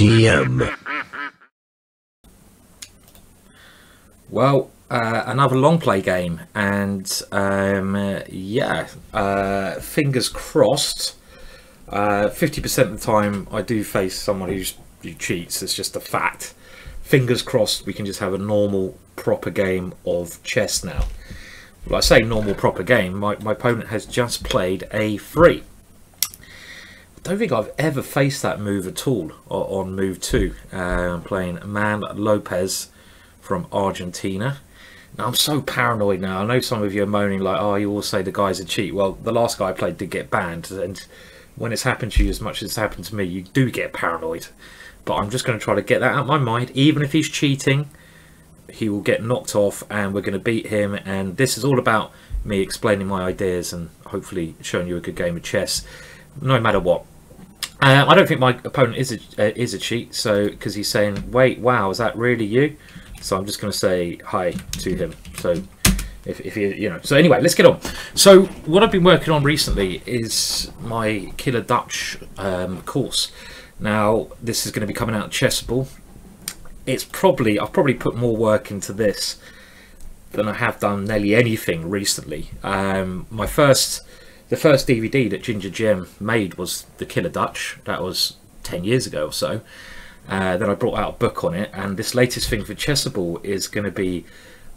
GM. Well, another long play game, and yeah, fingers crossed. 50% of the time I do face someone who cheats. It's just a fact. Fingers crossed we can just have a normal proper game of chess now. Well, I say normal proper game, my opponent has just played a3. I don't think I've ever faced that move at all on move 2. Playing Man Lopez from Argentina. Now I'm so paranoid now. I know some of you are moaning like, oh, you all say the guy's a cheat. Well, the last guy I played did get banned, and when it's happened to you as much as it's happened to me, you do get paranoid. But I'm just going to try to get that out of my mind. Even if he's cheating, he will get knocked off and we're going to beat him. And this is all about me explaining my ideas and hopefully showing you a good game of chess, no matter what. I don't think my opponent is a cheat, so because he's saying, wait, wow, is that really you? So I'm just going to say hi to him. So if he, you know, so anyway, let's get on. So what I've been working on recently is my Killer Dutch course. Now this is going to be coming out of Chessable. It's probably, I've probably put more work into this than I have done nearly anything recently. The first DVD that Ginger GM made was the Killer Dutch. That was 10 years ago or so. Then I brought out a book on it, and this latest thing for Chessable is going to be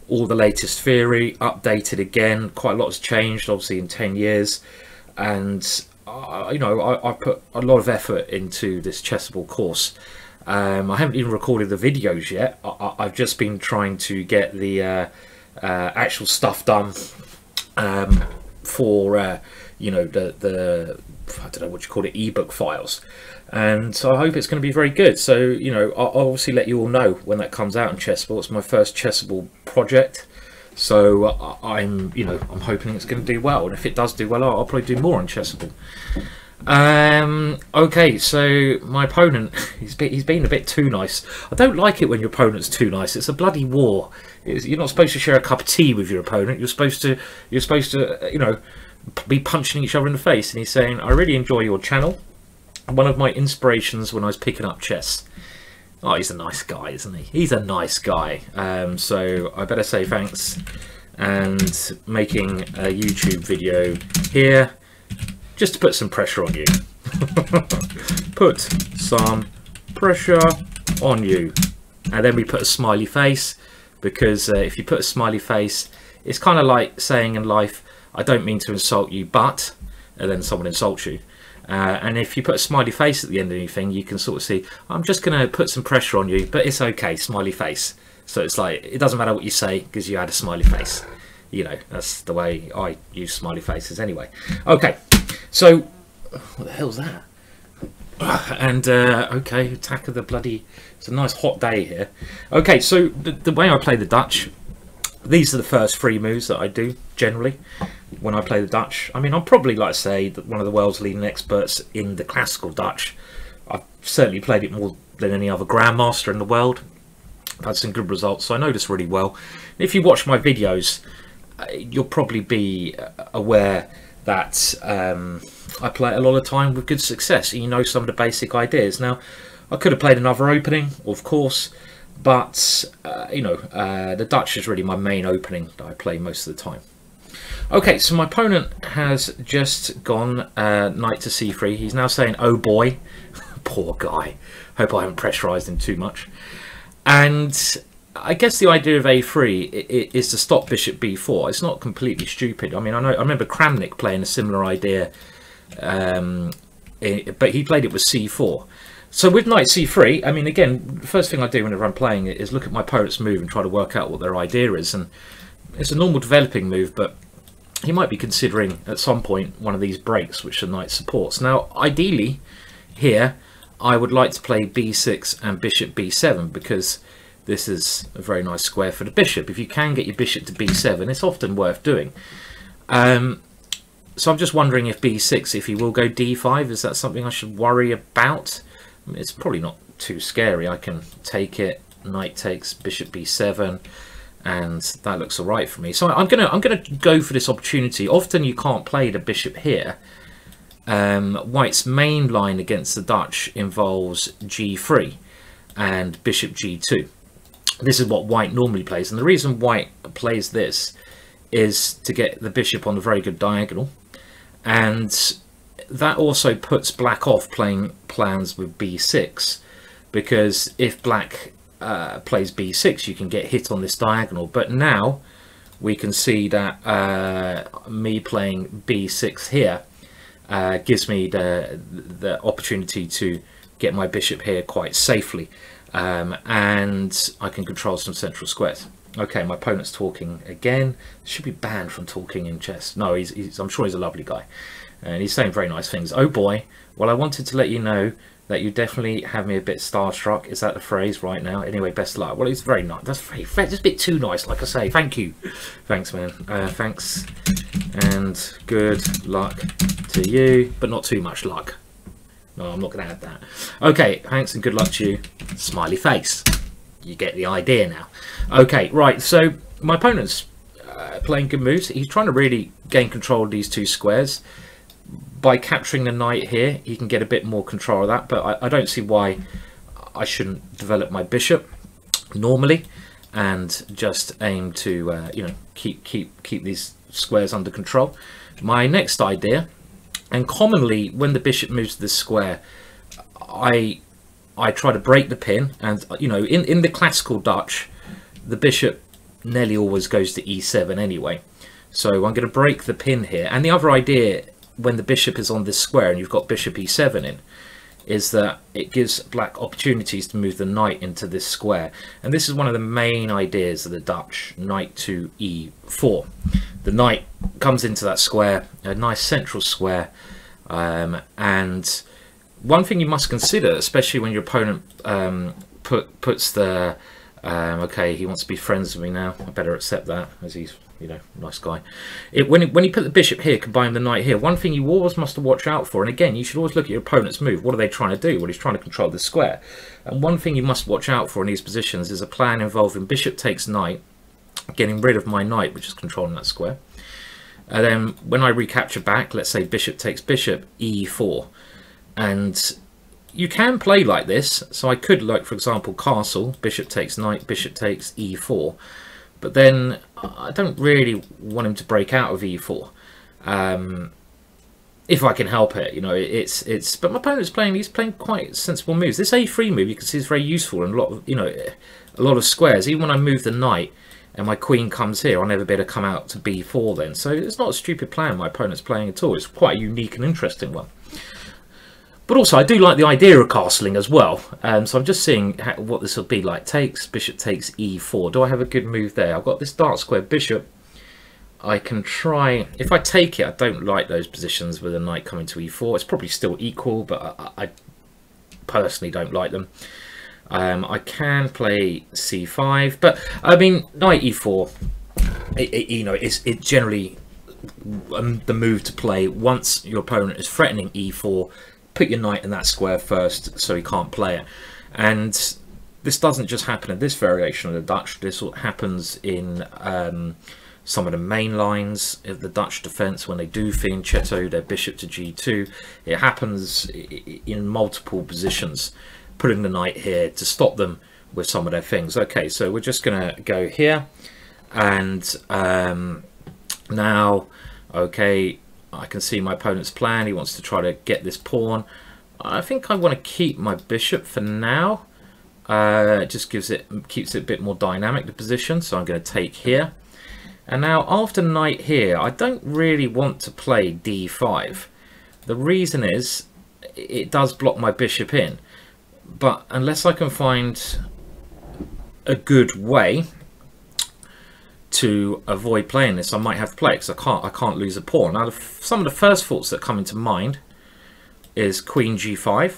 all the latest theory updated again. Quite a lot has changed obviously in 10 years, and you know, I put a lot of effort into this Chessable course. I haven't even recorded the videos yet. I've just been trying to get the actual stuff done for you know, the I don't know what you call it, ebook files, and so I hope it's going to be very good. So you know, I'll obviously let you all know when that comes out in Chessable. It's my first Chessable project, so I'm, you know, I'm hoping it's going to do well, and if it does do well, I'll probably do more on Chessable. Okay, so my opponent, he's been a bit too nice. I don't like it when your opponent's too nice. It's a bloody war. You're not supposed to share a cup of tea with your opponent. You're supposed to, you know, be punching each other in the face. And he's saying, I really enjoy your channel, one of my inspirations when I was picking up chess. Oh, he's a nice guy, isn't he? He's a nice guy. So I better say thanks, and making a YouTube video here just to put some pressure on you. Put some pressure on you. And then we put a smiley face, because if you put a smiley face, it's kind of like saying in life, I don't mean to insult you, but, and then someone insults you. And if you put a smiley face at the end of anything, you can sort of see, I'm just going to put some pressure on you, but it's okay, smiley face. So it's like, it doesn't matter what you say because you had a smiley face. You know, that's the way I use smiley faces anyway. Okay, so what the hell's that? And okay, attack of the bloody, it's a nice hot day here. Okay, so the way I play the Dutch, these are the first three moves that I do generally when I play the Dutch. I mean, I'm probably, like I say, one of the world's leading experts in the classical Dutch. I've certainly played it more than any other grandmaster in the world. I've had some good results, so I know this really well. If you watch my videos, you'll probably be aware that I play it a lot of time with good success, and you know some of the basic ideas. Now, I could have played another opening, of course, but you know, the Dutch is really my main opening that I play most of the time. Okay, so my opponent has just gone knight to c3. He's now saying, oh boy. Poor guy. Hope I haven't pressurized him too much. And I guess the idea of a3 is to stop bishop b4. It's not completely stupid. I mean, I remember Kramnik playing a similar idea, but he played it with c4. So with knight c3, I mean, again, the first thing I do whenever I'm playing it is look at my opponent's move and try to work out what their idea is. And it's a normal developing move, but he might be considering at some point one of these breaks, which the knight supports. Now, ideally, here, I would like to play b6 and bishop b7, because this is a very nice square for the bishop. If you can get your bishop to b7, it's often worth doing. So I'm just wondering if b6, if he will go d5, is that something I should worry about? It's probably not too scary. I can take it, knight takes, bishop b7, and that looks all right for me. So I'm gonna go for this opportunity. Often you can't play the bishop here, White's main line against the Dutch involves g3 and bishop g2. This is what White normally plays, and the reason White plays this is to get the bishop on a very good diagonal, and that also puts Black off playing plans with b6, because if Black plays b6, you can get hit on this diagonal. But now we can see that me playing b6 here gives me the opportunity to get my bishop here quite safely, and I can control some central squares. Okay, my opponent's talking again. Should be banned from talking in chess. No, I'm sure he's a lovely guy, and he's saying very nice things. Oh boy, well, I wanted to let you know that you definitely have me a bit starstruck. Is that the phrase right now? Anyway, best of luck. Well, it's very nice. That's very, just a bit too nice, like I say. Thank you. Thanks, man. Thanks, and good luck to you, but not too much luck. No, I'm not going to add that. Okay, thanks and good luck to you. Smiley face. You get the idea now. Okay, right, so my opponent's playing good moves. He's trying to really gain control of these two squares. By capturing the knight here, he can get a bit more control of that, but I don't see why I shouldn't develop my bishop normally and just aim to you know, keep these squares under control. My next idea, and commonly when the bishop moves to this square, I try to break the pin, and you know, in the classical Dutch, the bishop nearly always goes to e7 anyway. So I'm going to break the pin here. And the other idea, when the bishop is on this square and you've got bishop e7 in, is that it gives Black opportunities to move the knight into this square. And this is one of the main ideas of the Dutch, knight to e4. The knight comes into that square, a nice central square, and one thing you must consider, especially when your opponent puts the okay, he wants to be friends with me now, I better accept that, as he's, you know, nice guy. When he put the bishop here, combine the knight here, one thing you always must watch out for, and again, you should always look at your opponent's move. What are they trying to do? Well, he's trying to control the square. And one thing you must watch out for in these positions is a plan involving bishop takes knight, getting rid of my knight, which is controlling that square. And then when I recapture back, let's say bishop takes bishop, e4. And you can play like this, so I could, like, for example, castle, bishop takes knight, bishop takes e4, but then I don't really want him to break out of e4 if I can help it, you know. It's but my opponent's playing, he's playing quite sensible moves. This a3 move, you can see, is very useful in a lot of, you know, a lot of squares. Even when I move the knight and my queen comes here, I'll never be able to come out to b4 then. So it's not a stupid plan my opponent's playing at all. It's quite a unique and interesting one. But also, I do like the idea of castling as well. So I'm just seeing what this will be like. Takes, bishop takes e4. Do I have a good move there? I've got this dark square bishop. I can try... If I take it, I don't like those positions with a knight coming to e4. It's probably still equal, but I personally don't like them. I can play c5, but, I mean, knight e4, you know, it generally the move to play once your opponent is threatening e4. Put your knight in that square first so he can't play it. And this doesn't just happen in this variation of the Dutch. This happens in some of the main lines of the Dutch defense. When they do fianchetto their bishop to g2, it happens in multiple positions, putting the knight here to stop them with some of their things. Okay, so we're just gonna go here, and now, okay, I can see my opponent's plan. He wants to try to get this pawn. I think I want to keep my bishop for now. It just keeps it a bit more dynamic, the position. So I'm going to take here. And now after knight here, I don't really want to play d5. The reason is it does block my bishop in. But unless I can find a good way to avoid playing this, I might have to play, because I can't lose a pawn. Now some of the first thoughts that come into mind is queen g5,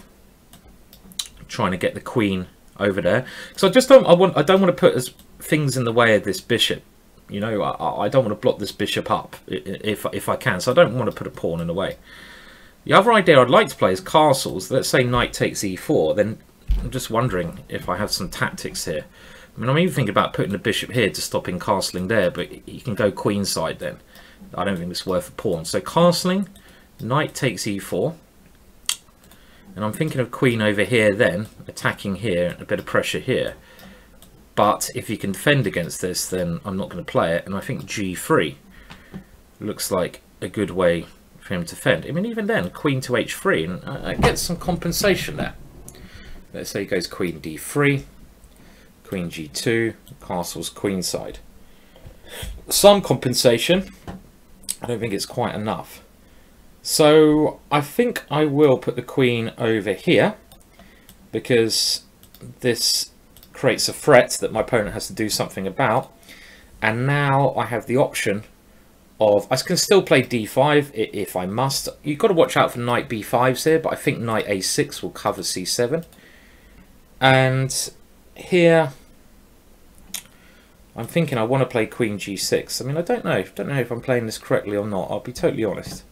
trying to get the queen over there. So I don't want to put things in the way of this bishop, you know. I don't want to block this bishop up if I can, so I don't want to put a pawn in the way. The other idea I'd like to play is castles. Let's say knight takes e4. Then I'm just wondering if I have some tactics here. I mean, I'm even thinking about putting the bishop here to stop him castling there, but you can go queenside then. I don't think it's worth a pawn. So castling, Knight takes e4. And I'm thinking of queen over here then, attacking here, a bit of pressure here. But if you can defend against this, then I'm not going to play it. And I think g3 looks like a good way for him to defend. I mean, even then, queen to h3, and I get some compensation there. Let's say he goes queen d3, queen g2, castle's queenside. Some compensation. I don't think it's quite enough. So I think I will put the queen over here, because this creates a threat that my opponent has to do something about. And now I have the option of, I can still play d5 if I must. You've got to watch out for knight b5s here, but I think knight a6 will cover c7. And here I'm thinking I want to play queen g6. I mean, I don't know if I'm playing this correctly or not, I'll be totally honest.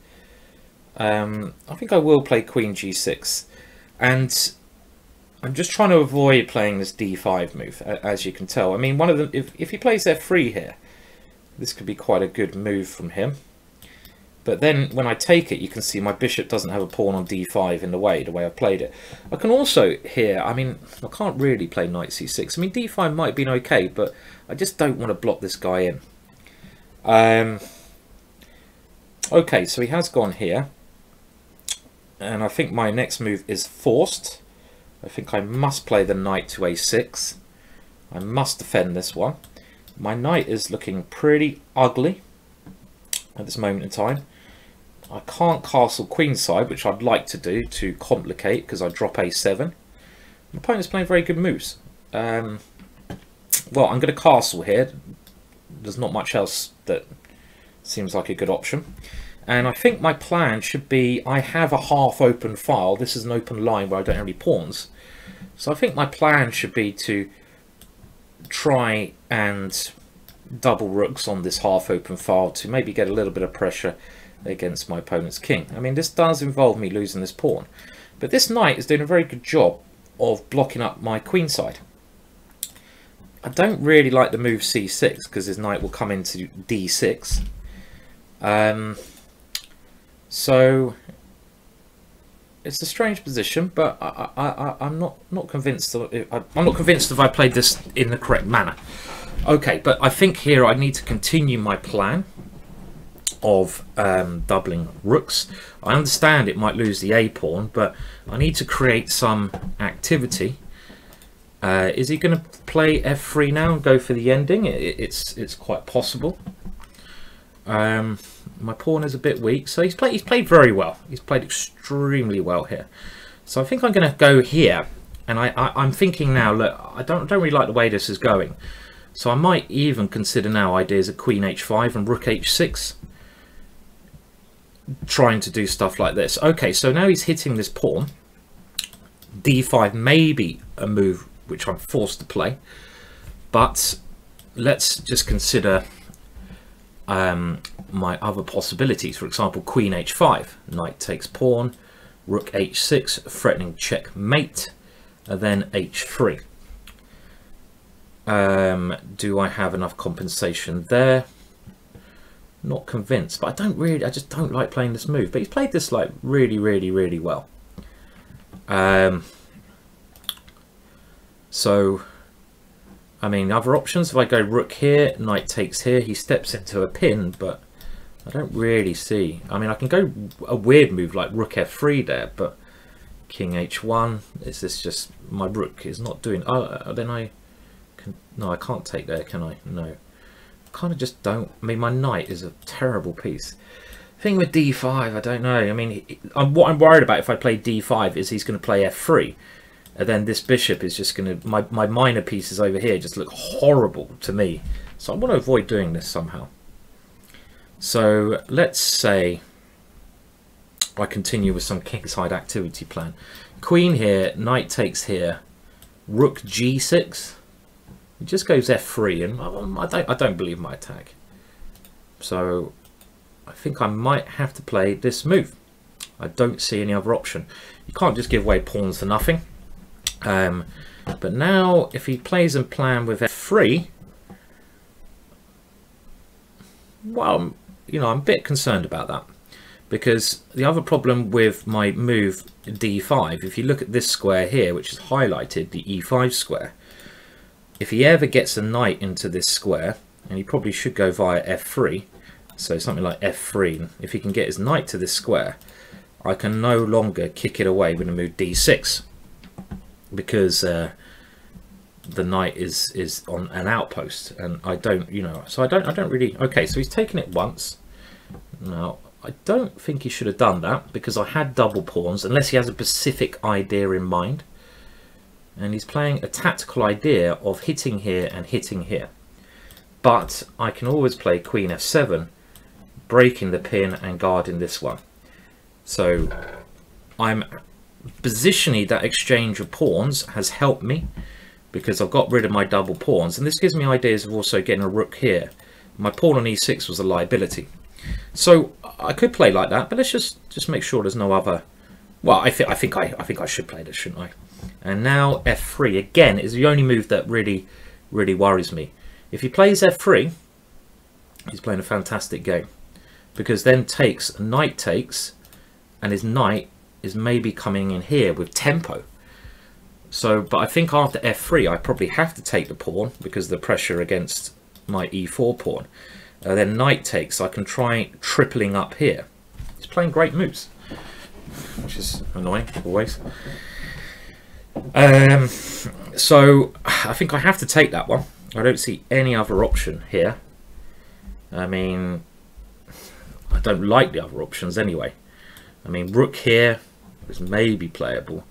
I think I will play queen g6, and I'm just trying to avoid playing this d5 move, as you can tell. I mean, one of them, if he plays f3 here, this could be quite a good move from him. But then when I take it, you can see my bishop doesn't have a pawn on d5 in the way I played it. I can also here, I mean, I can't really play knight c6. I mean, d5 might have been okay, but I just don't want to block this guy in. Okay, so he has gone here. And I think my next move is forced. I think I must play the knight to a6. I must defend this one. My knight is looking pretty ugly at this moment in time. I can't castle queenside, which I'd like to do to complicate, because I drop a7. My opponent's playing very good moves. Well, I'm going to castle here. There's not much else that seems like a good option. And I think my plan should be, I have a half open file. This is an open line where I don't have any pawns. So I think my plan should be to try and double rooks on this half open file to maybe get a little bit of pressure against my opponent's king. I mean, this does involve me losing this pawn. But this knight is doing a very good job of blocking up my queenside. I don't really like the move c6, because his knight will come into d6. So it's a strange position, but I'm not convinced if I played this in the correct manner. Okay, but I think here I need to continue my plan of doubling rooks. I understand it might lose the a pawn, but I need to create some activity. Is he going to play f3 now and go for the ending? It's quite possible. My pawn is a bit weak, so he's played very well. He's played extremely well here. So I think I'm going to go here, and I'm thinking now, look, I don't really like the way this is going. So I might even consider now ideas of queen h5 and rook h6, trying to do stuff like this. Okay, so now he's hitting this pawn. d5 may be a move which I'm forced to play, but let's just consider my other possibilities. For example, queen h5, knight takes pawn, rook h6, threatening checkmate, and then h3. Do I have enough compensation there? Not convinced, but I just don't like playing this move. But he's played this like really well. So I mean, other options, if I go rook here, knight takes here, he steps into a pin, but I don't really see. I mean, I can go a weird move like rook f3 there, but king h1, is this just, my rook is not doing, oh, then I can, no, I can't take there, can I? No, I kind of just don't, I mean, my knight is a terrible piece. Thing with d5, I don't know, I mean, what I'm worried about if I play d5 is he's going to play f3. And then this bishop is just going to, my minor pieces over here just look horrible to me. So I want to avoid doing this somehow. So let's say I continue with some kingside activity plan. Queen here, knight takes here, rook g6. It just goes f3, and I don't believe my attack. So I think I might have to play this move. I don't see any other option. You can't just give away pawns for nothing. But now if he plays and plan with f3, well, you know, I'm a bit concerned about that, Because the other problem with my move d5, if you look at this square here, which is highlighted, the e5 square, if he ever gets a knight into this square, and he probably should go via f3, so something like f3, if he can get his knight to this square, I can no longer kick it away with a move d6, because the knight is on an outpost, and I don't, you know, so I don't really. Okay, so he's taken it once. Now I don't think he should have done that, because I had double pawns, unless he has a specific idea in mind. And he's playing a tactical idea of hitting here and hitting here. But I can always play queen f7, breaking the pin and guarding this one. So I'm positionally, that exchange of pawns has helped me, because I've got rid of my double pawns. And this gives me ideas of also getting a rook here. My pawn on e6 was a liability. So I could play like that, but let's just make sure there's no other. Well, I think I should play this, shouldn't I? And now f3 again is the only move that really worries me. If he plays f3, he's playing a fantastic game, because then takes, knight takes, and his knight is maybe coming in here with tempo. So, but I think after f3, I probably have to take the pawn because of the pressure against my e4 pawn. Then knight takes, I can try tripling up here. He's playing great moves, which is annoying always. So I think I have to take that one. I don't see any other option here. I mean, I don't like the other options anyway. I mean, rook here is maybe playable,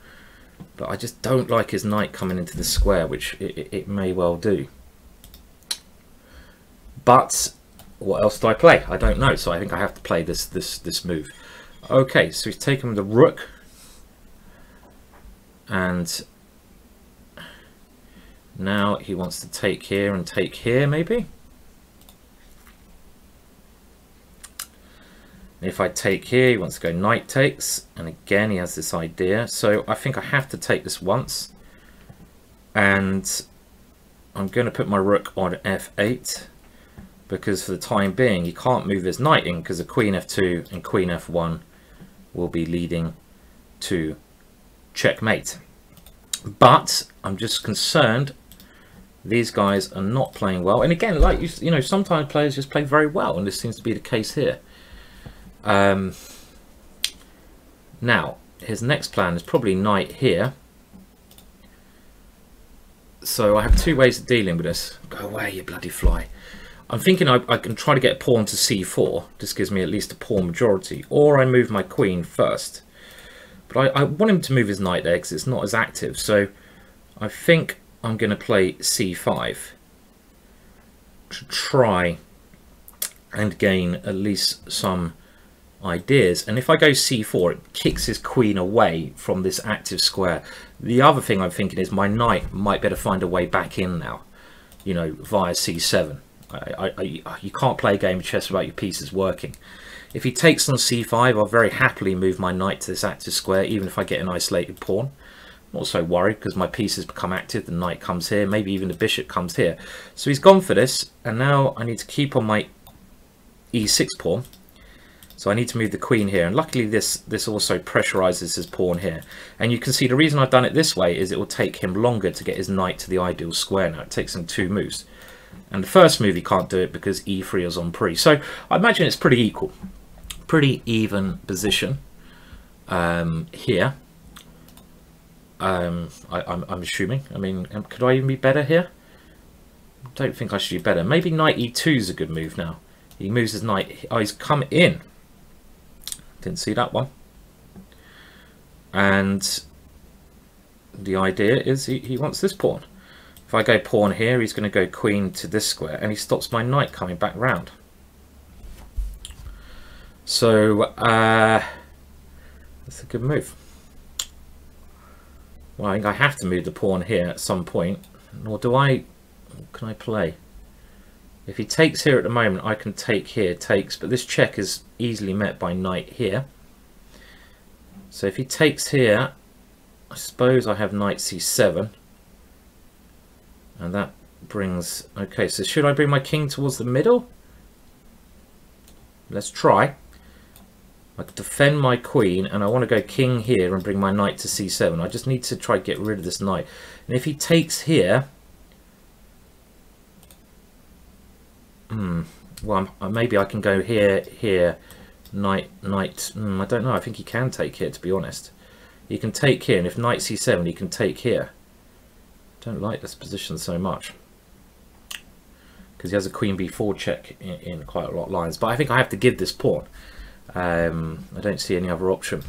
but I just don't like his knight coming into the square, which it may well do. But what else do I play? I don't know, so I think I have to play this move. Okay, so he's taken the rook, and now he wants to take here and take here, maybe. If I take here, he wants to go knight takes, and again he has this idea. So I think I have to take this once, and I'm going to put my rook on f8. Because for the time being, he can't move his knight in, because the queen f2 and queen f1 will be leading to checkmate. But I'm just concerned these guys are not playing well. And again, like you know, sometimes players just play very well, and this seems to be the case here. Now his next plan is probably knight here. So I have two ways of dealing with this. Go away, you bloody fly. I'm thinking I can try to get a pawn to c4. This gives me at least a pawn majority. Or I move my queen first. But I want him to move his knight there, because it's not as active. So I think I'm going to play c5 to try and gain at least some ideas. And if I go c4, it kicks his queen away from this active square. The other thing I'm thinking is my knight might better find a way back in now, you know, via c7. You can't play a game of chess without your pieces working. If he takes on c5, I'll very happily move my knight to this active square, even if I get an isolated pawn. I'm not so worried, because my pieces become active. The knight comes here, maybe even the bishop comes here. So he's gone for this, and now I need to keep on my e6 pawn. So I need to move the queen here, and luckily this also pressurizes his pawn here. And you can see the reason I've done it this way is it will take him longer to get his knight to the ideal square now. It takes him two moves. And the first move he can't do it because e3 is on pre. So I imagine it's pretty equal, pretty even position here. I'm assuming. I mean, could I even be better here? I don't think I should be better. Maybe knight e2 is a good move now. He moves his knight. Oh, he's come in. Didn't see that one. And the idea is he wants this pawn. If I go pawn here, he's going to go queen to this square, and he stops my knight coming back round. So that's a good move. Well, I think I have to move the pawn here at some point, or do I? Can I play? If he takes here at the moment, I can take here, takes, but this check is easily met by knight here. So if he takes here, I suppose I have knight c7. And that brings... Okay, so should I bring my king towards the middle? Let's try. I could defend my queen, and I want to go king here and bring my knight to c7. I just need to try to get rid of this knight. And if he takes here... well, maybe I can go here, knight. I don't know. I think he can take here, to be honest. He can take here, and if knight c7, he can take here. I don't like this position so much, because he has a queen b4 check in quite a lot of lines. But I think I have to give this pawn. I don't see any other option.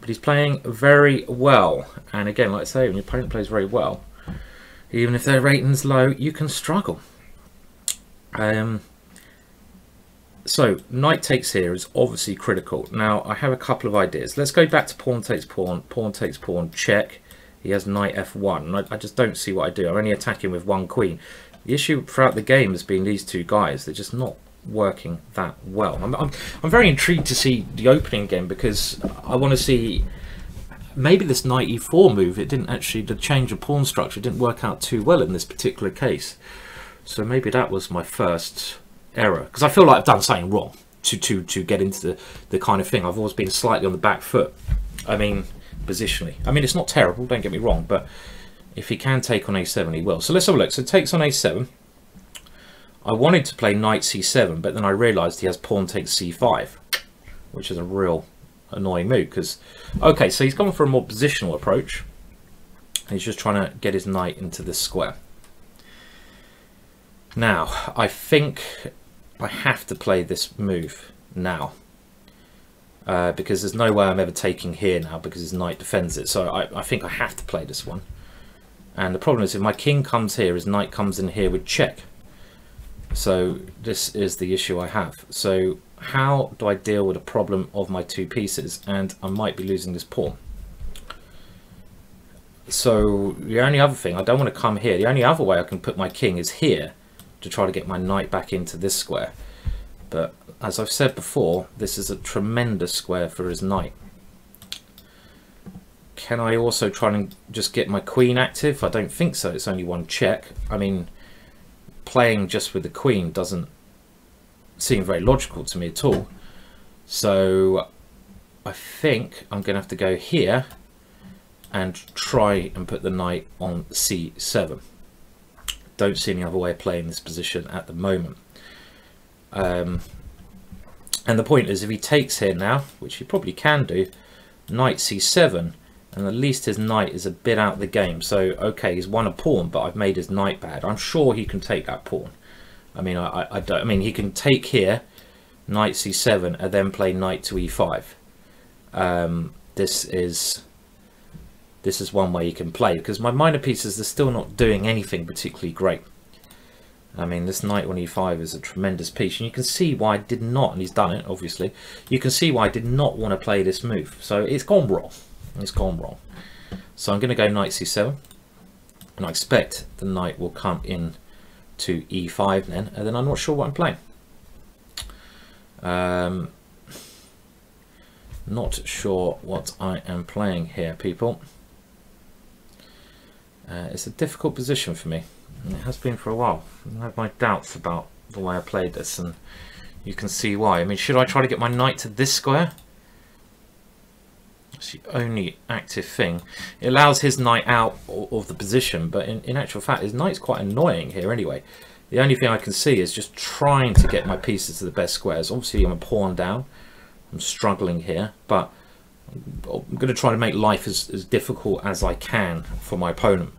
But he's playing very well, and again, like I say, when your opponent plays very well, even if their rating's low, you can struggle. So knight takes here is obviously critical. Now I have a couple of ideas. Let's go back to pawn takes pawn, check. He has knight f1. I just don't see what I do. I'm only attacking with one queen. The issue throughout the game has been these two guys. They're just not working that well. I'm very intrigued to see the opening game, because I want to see maybe this knight e4 move. It didn't actually, the change of pawn structure didn't work out too well in this particular case. So maybe that was my first error, because I feel like I've done something wrong to get into the kind of thing. I've always been slightly on the back foot. I mean, positionally. I mean, it's not terrible, don't get me wrong, but if he can take on a7, he will. So let's have a look. So takes on a7. I wanted to play knight c7, but then I realised he has pawn takes c5, which is a real annoying move. Because, okay, so he's gone for a more positional approach. He's just trying to get his knight into this square. Now, I think I have to play this move now, because there's no way I'm ever taking here now, because his knight defends it. So I think I have to play this one. And the problem is, if my king comes here, his knight comes in here with check. So this is the issue I have. So how do I deal with the problem of my two pieces? And I might be losing this pawn. So the only other thing, I don't want to come here. The only other way I can put my king is here, to try to get my knight back into this square. But as I've said before, this is a tremendous square for his knight. Can I also try and just get my queen active? I don't think so. It's only one check. I mean, playing just with the queen doesn't seem very logical to me at all. So I think I'm going to have to go here and try and put the knight on c7. Don't see any other way of playing this position at the moment. And the point is, if he takes here now, which he probably can do, knight c7, and at least his knight is a bit out of the game. So, okay, he's won a pawn, but I've made his knight bad. I'm sure he can take that pawn. I mean, I mean, he can take here, knight c7, and then play knight to e5. This is one way you can play, because my minor pieces, they're still not doing anything particularly great. I mean, this knight on e5 is a tremendous piece, and you can see why I did not, and he's done it, obviously. You can see why I did not want to play this move. So it's gone wrong. It's gone wrong. So I'm going to go knight c7, and I expect the knight will come in to e5 then, and then I'm not sure what I'm playing. Not sure what I am playing here, people. It's a difficult position for me, and it has been for a while. I have my doubts about the way I played this, and you can see why. I mean, should I try to get my knight to this square? It's the only active thing. It allows his knight out of the position, but in actual fact, his knight's quite annoying here anyway. The only thing I can see is just trying to get my pieces to the best squares. Obviously, I'm a pawn down. I'm struggling here, but I'm going to try to make life as difficult as I can for my opponent.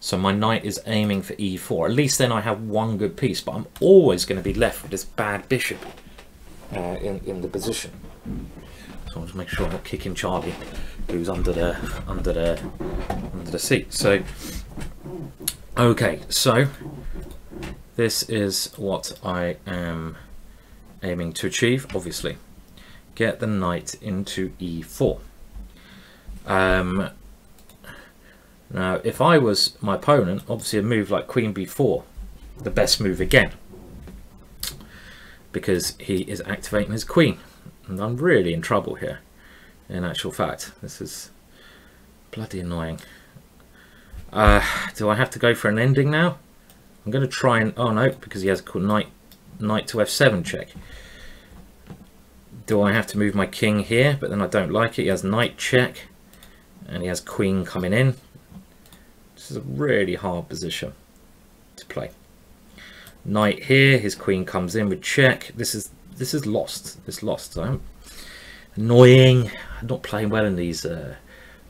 So my knight is aiming for e4. At least then I have one good piece, but I'm always going to be left with this bad bishop in the position. So I'll just make sure I'm not kicking Charlie, who's under the seat. So, okay, so this is what I am aiming to achieve, obviously. Get the knight into e4. Now, if I was my opponent, obviously a move like queen b4, the best move again, because he is activating his queen. And I'm really in trouble here, in actual fact. This is bloody annoying. Do I have to go for an ending now? I'm going to try and... oh no, because he has a knight to f7 check. Do I have to move my king here? But then I don't like it. He has knight check and he has queen coming in. This is a really hard position to play. Knight here, his queen comes in with check. This is lost. It's lost. Annoying. I'm not playing well in these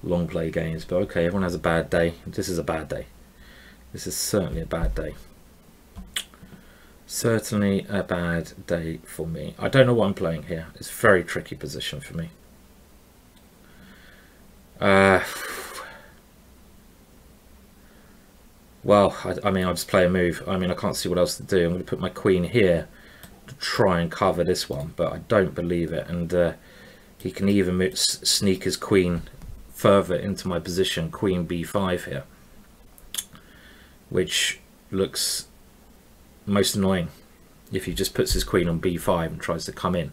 long play games, but okay, everyone has a bad day. This is a bad day. This is certainly a bad day. Certainly a bad day for me. I don't know what I'm playing here. It's a very tricky position for me. Well, I mean, I'll just play a move. I mean, I can't see what else to do. I'm going to put my queen here to try and cover this one, but I don't believe it. And he can even sneak his queen further into my position, queen b5 here, which looks most annoying if he just puts his queen on b5 and tries to come in.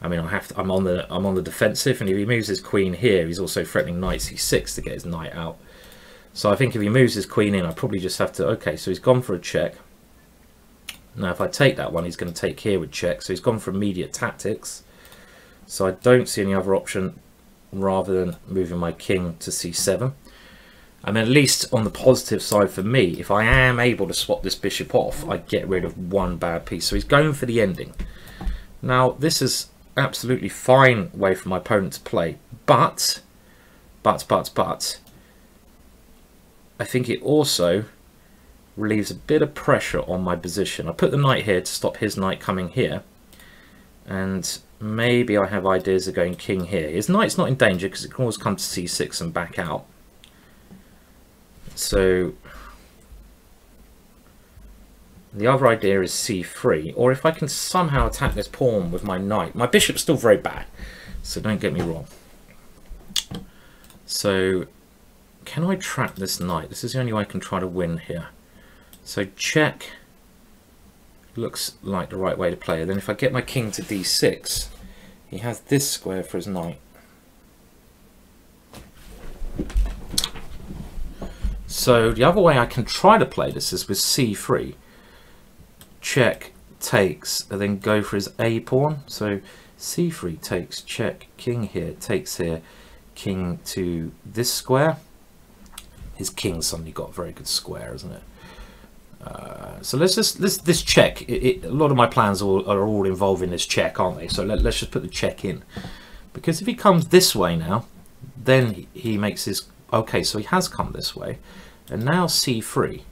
I mean, I'm on the defensive, and if he moves his queen here, he's also threatening knight c6 to get his knight out. So I think if he moves his queen in, I probably just have to... Okay, so he's gone for a check. Now, if I take that one, he's going to take here with check. So he's gone for immediate tactics. So I don't see any other option rather than moving my king to c7. I mean, at least on the positive side for me, if I am able to swap this bishop off, I get rid of one bad piece. So he's going for the ending. Now, this is absolutely fine way for my opponent to play. But... I think it also relieves a bit of pressure on my position. I put the knight here to stop his knight coming here, and maybe I have ideas of going king here. His knight's not in danger because it can always come to c6 and back out. So the other idea is c3, or if I can somehow attack this pawn with my knight. My bishop's still very bad, so don't get me wrong. So can I trap this knight? This is the only way I can try to win here. So check looks like the right way to play. Then if I get my king to d6, he has this square for his knight. So the other way I can try to play this is with c3. Check, takes, and then go for his a pawn. So c3 takes, check, king here, takes here, king to this square. His king suddenly got a very good square, isn't it? So let's just this check. A lot of my plans are all involving this check, aren't they? So let's just put the check in, because if he comes this way now, then he makes his... Okay, so he has come this way, and now c3.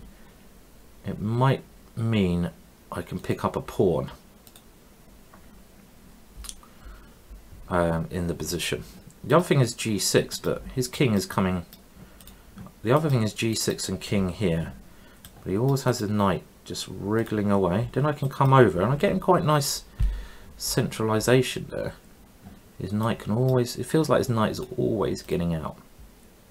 It might mean I can pick up a pawn in the position. The other thing is g6, but his king is coming... The other thing is g6 and king here, but he always has his knight just wriggling away. Then I can come over, and I'm getting quite nice centralization there. His knight can always... It feels like his knight is always getting out,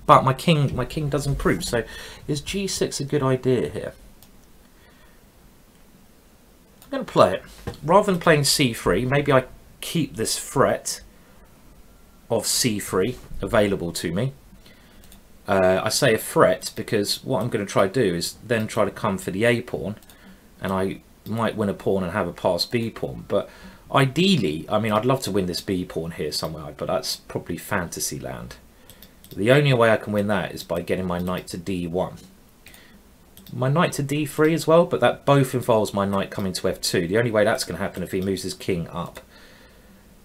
but my king does improve. So is g6 a good idea here? I'm going to play it rather than playing c3. Maybe I keep this threat of c3 available to me. I say a threat because what I'm going to try to do is then try to come for the A pawn, and I might win a pawn and have a passed B pawn. But ideally, I mean, I'd love to win this B pawn here somewhere, but that's probably fantasy land. The only way I can win that is by getting my knight to D1. My knight to D3 as well, but that both involves my knight coming to F2. The only way that's going to happen if he moves his king up.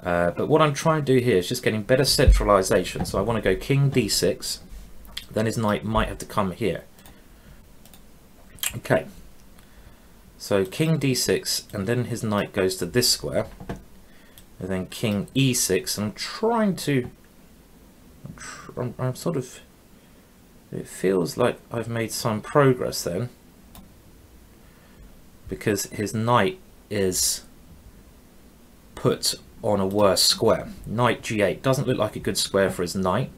But what I'm trying to do here is just getting better centralization. So I want to go king D6. Then his knight might have to come here. Okay, so king d6, and then his knight goes to this square, and then king e6. And I'm trying to... I'm sort of... It feels like I've made some progress then, because his knight is put on a worse square. Knight g8 doesn't look like a good square for his knight.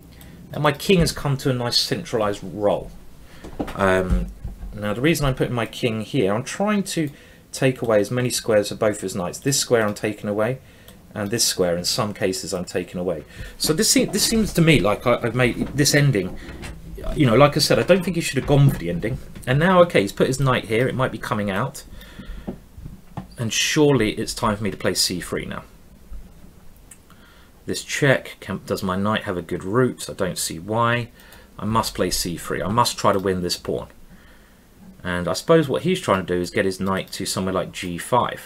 And my king has come to a nice centralized role. Now, the reason I'm putting my king here, I'm trying to take away as many squares for both his knights. This square I'm taking away, and this square in some cases I'm taking away. So this seems to me like I've made this ending. You know, like I said, I don't think he should have gone for the ending. And now, okay, he's put his knight here. It might be coming out. And surely it's time for me to play c3 now. This check does my knight have a good route? So I don't see why. I must play c3. I must try to win this pawn. And I suppose what he's trying to do is get his knight to somewhere like g5.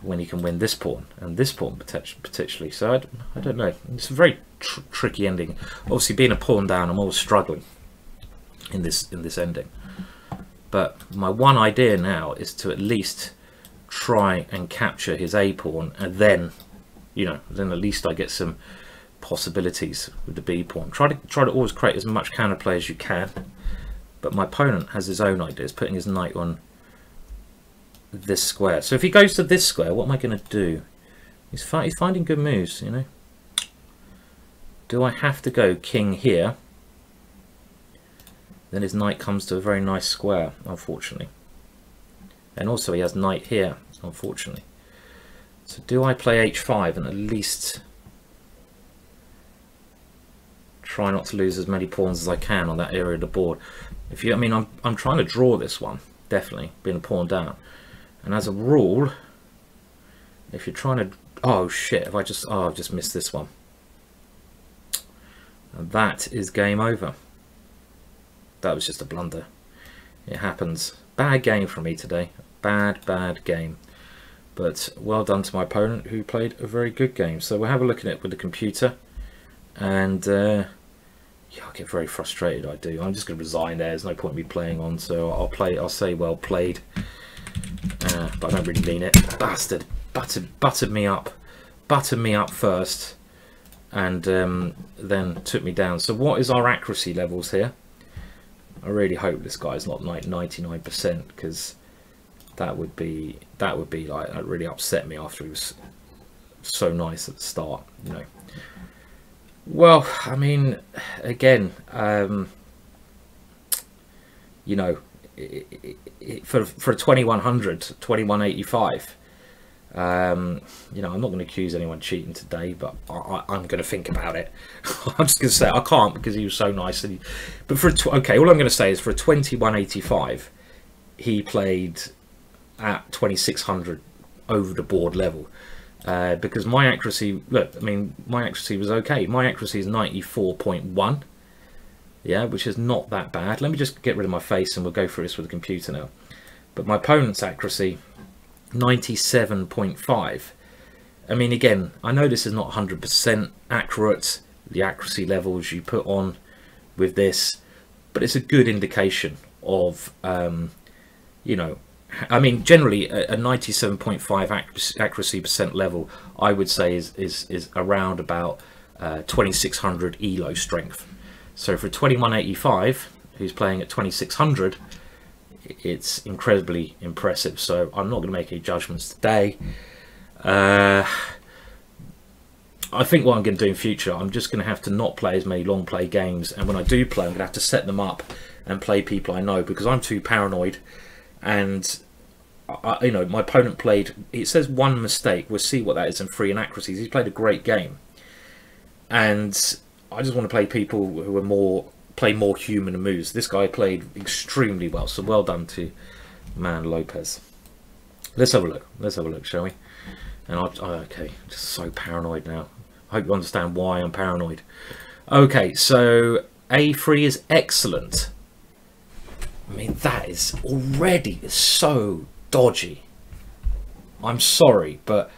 When he can win this pawn and this pawn potentially. So I don't know. It's a very tricky ending. Obviously, being a pawn down, I'm always struggling in this ending. But my one idea now is to at least try and capture his a pawn, and then, you know, then at least I get some possibilities with the b pawn. Try to always create as much counterplay as you can. But my opponent has his own ideas, putting his knight on this square. So if he goes to this square, what am I going to do? He's finding good moves, you know. Do I have to go king here? Then his knight comes to a very nice square, unfortunately. And also he has knight here, unfortunately. So do I play h5 and at least try not to lose as many pawns as I can on that area of the board? If you, I mean, I'm trying to draw this one, definitely, being a pawn down. And as a rule, if you're trying to, oh shit, if I just, oh, I've just missed this one. And that is game over. That was just a blunder. It happens. Bad game from me today. Bad, bad game. But well done to my opponent, who played a very good game. So we'll have a look at it with the computer. And yeah, I get very frustrated. I do. I'm just going to resign there. There's no point in me playing on. So I'll play. I'll say well played. But I don't really mean it. Bastard. Buttered me up. Buttered me up first. And then took me down. So what is our accuracy levels here? I really hope this guy's not like 99%, because that would be like, that really upset me after he was so nice at the start, you know. Well, I mean, again, you know, for a 2100, 2185, you know, I'm not going to accuse anyone cheating today, but I'm going to think about it. I'm just going to say I can't, because he was so nice. And but for okay, all I'm going to say is for a 2185, he played at 2600 over the board level, because my accuracy. Look, I mean, my accuracy was okay. My accuracy is 94.1, yeah, which is not that bad. Let me just get rid of my face, and we'll go through this with the computer now. But my opponent's accuracy. 97.5. I mean, again, I know this is not 100% accurate, the accuracy levels you put on with this, but it's a good indication of, you know, I mean, generally a 97.5 accuracy percent level, I would say is around about 2600 ELO strength. So for 2185, who's playing at 2600, it's incredibly impressive. So I'm not going to make any judgments today. I think what I'm going to do in future, I'm just going to have to not play as many long play games, and when I do play, I'm going to have to set them up and play people I know, because I'm too paranoid. And I, you know, my opponent played, it says one mistake, we'll see what that is in free inaccuracies. He's played a great game, and I just want to play people who are more human moves. This guy played extremely well, so well done to Man Lopez. Let's have a look. Let's have a look, shall we? And okay, just so paranoid now. I hope you understand why I'm paranoid. Okay, so a3 is excellent. I mean, that is already so dodgy. I'm sorry, but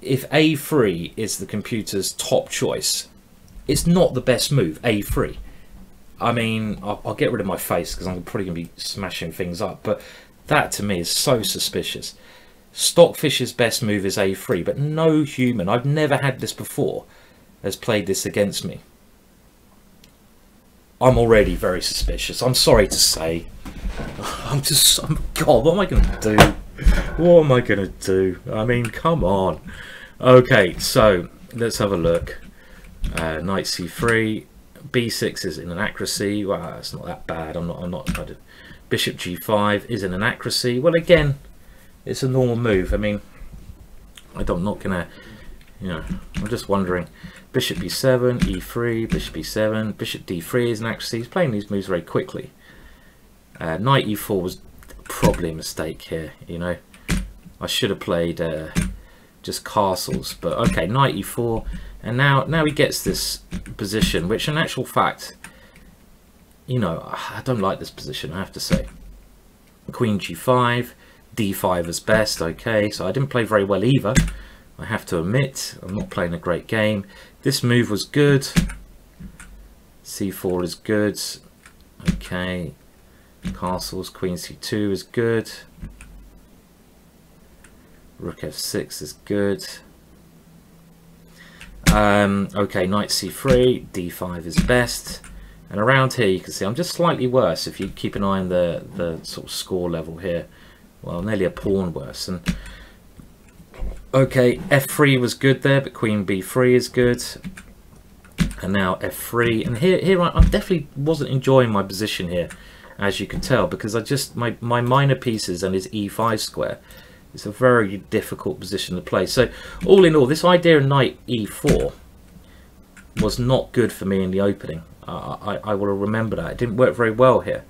if a3 is the computer's top choice, it's not the best move, a3. I mean, I'll get rid of my face, because I'm probably going to be smashing things up. But that, to me, is so suspicious. Stockfish's best move is a3, but no human, I've never had this before, has played this against me. I'm already very suspicious. I'm sorry to say. God, what am I going to do? What am I going to do? I mean, come on. Okay, so let's have a look. Knight c3, b6 is an inaccuracy. Well, it's not that bad. I'm not. Bishop g5 is an inaccuracy. Well, again, it's a normal move. I mean, I'm not gonna, you know, I'm just wondering. Bishop b7, e3, bishop b7, bishop d3 is an accuracy. He's playing these moves very quickly. Knight e4 was probably a mistake here. You know, I should have played just castles. But okay, knight e4, and now he gets this position, which in actual fact, you know, I don't like this position, I have to say. Queen g5, d5 is best. Okay, so I didn't play very well either, I have to admit. I'm not playing a great game. This move was good. c4 is good. Okay, castles, queen c2 is good. Rook f6 is good. Okay, knight c3, d5 is best. And around here you can see I'm just slightly worse if you keep an eye on the sort of score level here. Well, nearly a pawn worse. And okay, f3 was good there, but queen b3 is good. And now f3, and here I definitely wasn't enjoying my position here, as you can tell, because I just my minor pieces and his e5 square. It's a very difficult position to play. So all in all, this idea of knight e4 was not good for me in the opening. I will remember that. It didn't work very well here.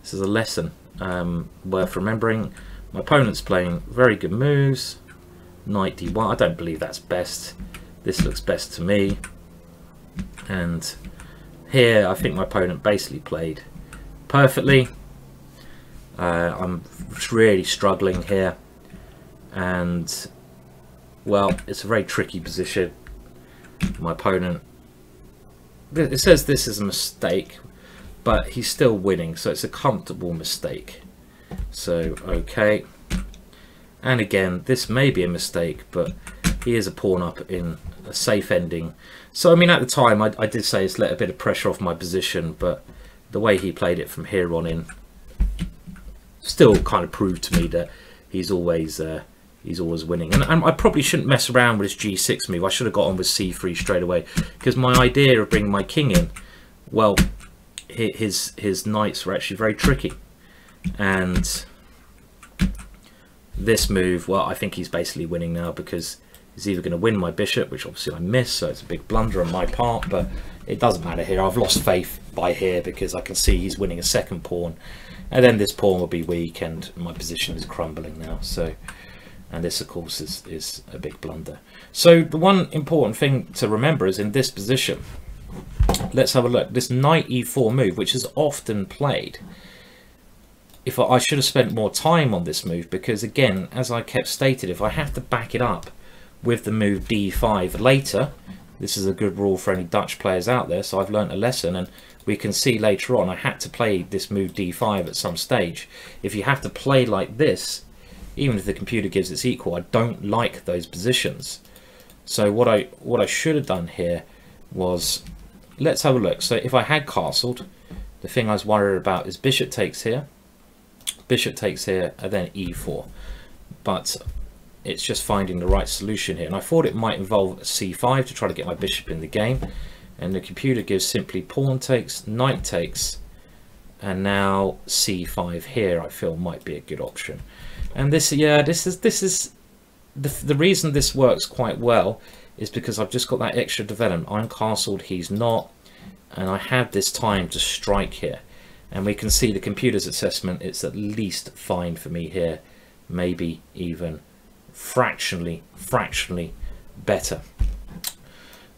This is a lesson worth remembering. My opponent's playing very good moves. Knight d1. I don't believe that's best. This looks best to me. And here I think my opponent basically played perfectly. I'm really struggling here. And well, it's a very tricky position. My opponent, it says this is a mistake, but he's still winning, so it's a comfortable mistake. So okay, and again, this may be a mistake, but he is a pawn up in a safe ending. So I mean, at the time I did say it's let a bit of pressure off my position, but the way he played it from here on in still kind of proved to me that he's always winning. And I probably shouldn't mess around with his g6 move. I should have got on with c3 straight away, because my idea of bringing my king in, well, his knights were actually very tricky. And this move, well, I think he's basically winning now, because he's either going to win my bishop, which obviously I miss, so it's a big blunder on my part, but it doesn't matter here. I've lost faith by here, because I can see he's winning a second pawn, and then this pawn will be weak and my position is crumbling now. So, and this of course is a big blunder. So the one important thing to remember is in this position, let's have a look, this knight e4 move, which is often played. If I should have spent more time on this move, because again, as I kept stated, if I have to back it up with the move d5 later, this is a good rule for any Dutch players out there, so I've learned a lesson. And we can see later on I had to play this move d5 at some stage. If you have to play like this, even if the computer gives its equal, I don't like those positions. So what I should have done here was, let's have a look. So if I had castled, the thing I was worried about is bishop takes here, and then e4. But it's just finding the right solution here, and I thought it might involve c5 to try to get my bishop in the game, and the computer gives simply pawn takes, knight takes, and now c5 here I feel might be a good option. And this, yeah, this is the reason this works quite well is because I've just got that extra development. I'm castled, he's not, and I have this time to strike here, and we can see the computer's assessment, it's at least fine for me here, maybe even fractionally better.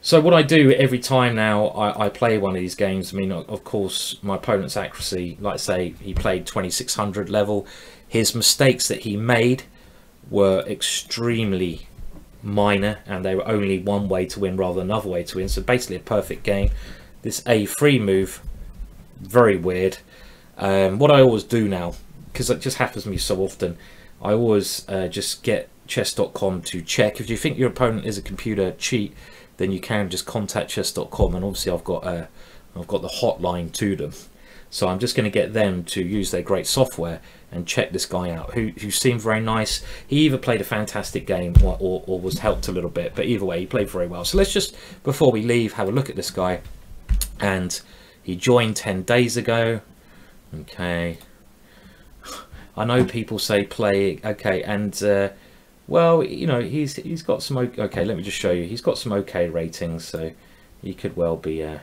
So what I do every time now I play one of these games, I mean, of course my opponent's accuracy, like say he played 2600 level, his mistakes that he made were extremely minor, and they were only one way to win rather than another way to win, so basically a perfect game. This a3 move, very weird. What I always do now, because it just happens to me so often, I always just get chess.com to check. If you think your opponent is a computer cheat, then you can just contact chess.com, and obviously I've got the hotline to them, so I'm just going to get them to use their great software and check this guy out, who seemed very nice. He either played a fantastic game or was helped a little bit, but either way he played very well. So let's just, before we leave, have a look at this guy. And he joined 10 days ago. Okay, I know people say play, okay, and well, you know, he's got some okay, let me just show you, he's got some okay ratings, so he could well be a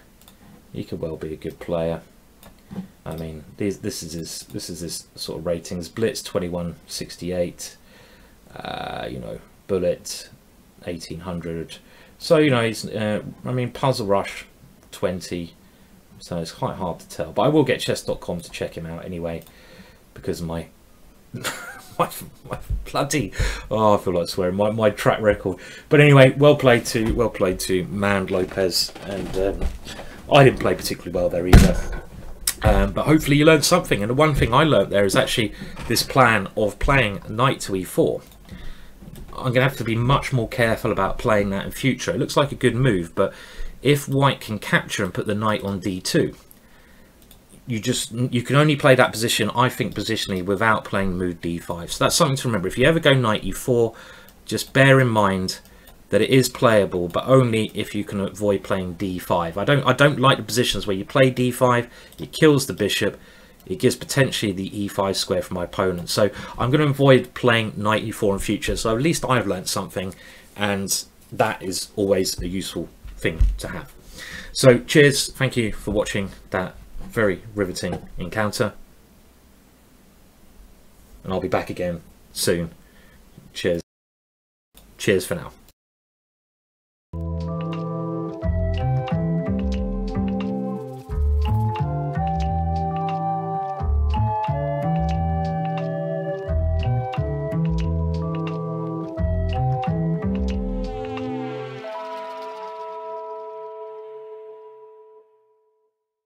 good player. I mean, this is his sort of ratings: blitz 2168, you know, bullet 1800. So, you know, it's I mean, Puzzle Rush 20, so it's quite hard to tell, but I will get chess.com to check him out anyway, because my my bloody, oh, I feel like swearing, my track record. But anyway, well played to Man Lopez, and I didn't play particularly well there either, but hopefully you learned something. And the one thing I learned there is actually this plan of playing knight to e4. I'm gonna have to be much more careful about playing that in future. It looks like a good move, but if white can capture and put the knight on d2, you can only play that position, I think, positionally, without playing move d5. So that's something to remember. If you ever go knight e4, just bear in mind that it is playable, but only if you can avoid playing d5. I don't like the positions where you play d5, it kills the bishop, it gives potentially the e5 square for my opponent. So I'm going to avoid playing knight e4 in future. So at least I've learned something, and that is always a useful thing to have. So cheers, thank you for watching that very riveting encounter, and I'll be back again soon. Cheers for now.